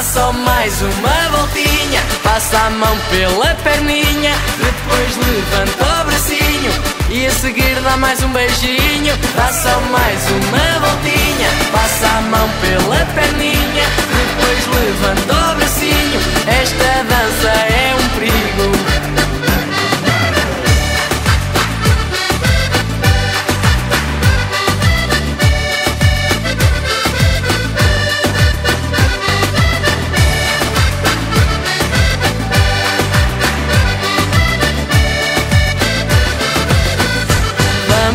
Dá só mais uma voltinha, passa a mão pela perninha, depois levanta o bracinho e a seguir dá mais um beijinho. Dá só mais uma voltinha, passa a mão pela perninha, depois levanta o bracinho. Esta dança é um perigo.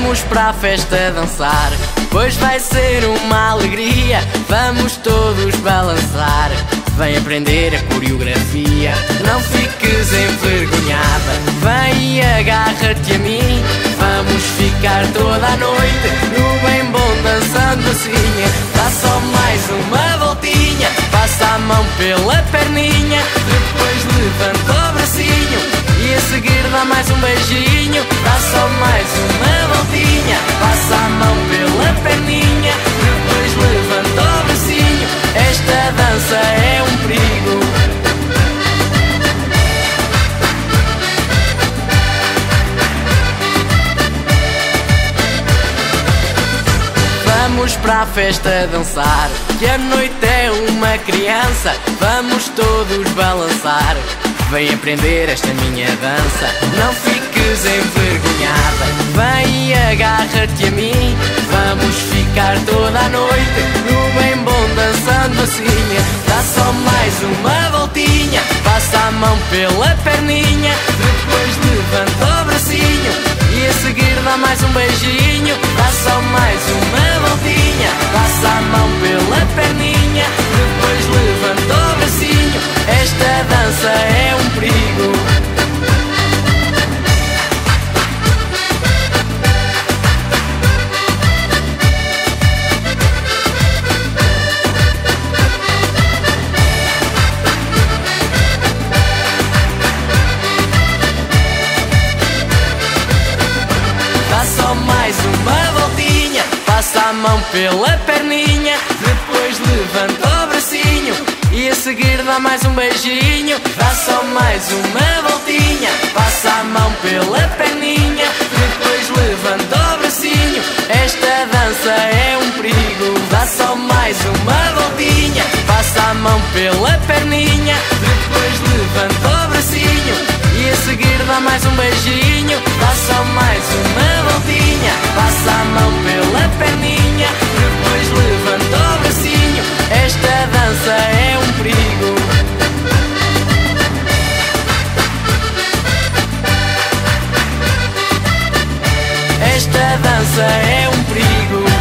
Vamos para a festa dançar, pois vai ser uma alegria. Vamos todos balançar, vem aprender a coreografia. Não fiques envergonhada, vem e agarra-te a mim. Vamos ficar toda a noite no bem bom dançando assim. Dá só mais uma voltinha, passa a mão pela perninha, depois levanta o bracinho e a seguir dá mais um beijinho. Dá só mais uma voltinha, passa a mão pela perninha, depois levanta o bracinho. Esta dança é um perigo. Vamos para a festa dançar, que a noite é uma criança. Vamos todos balançar, vem aprender esta minha dança. Não fiques envergonhada, vem e agarra-te a mim. Vamos ficar toda a noite no bem bom dançando assim. Dá só mais uma voltinha, passa a mão pela perninha, depois levanta o bracinho e a seguir dá mais um beijinho. Dá só mais uma voltinha, passa a mão pela perninha, depois levanta o bracinho. Esta dança é um perigo. Passa a mão pela perninha, depois levanta o bracinho e a seguir dá mais um beijinho. Dá só mais uma voltinha, passa a mão pela perninha, depois levanta o bracinho. Esta dança é um perigo. Dá só mais uma voltinha, passa a mão pela perninha, depois levanta o bracinho e a seguir dá mais um beijinho. Dá só mais uma voltinha, passa a mão pela perninha, depois levanta o bracinho. Esta dança é um perigo. Esta dança é um perigo.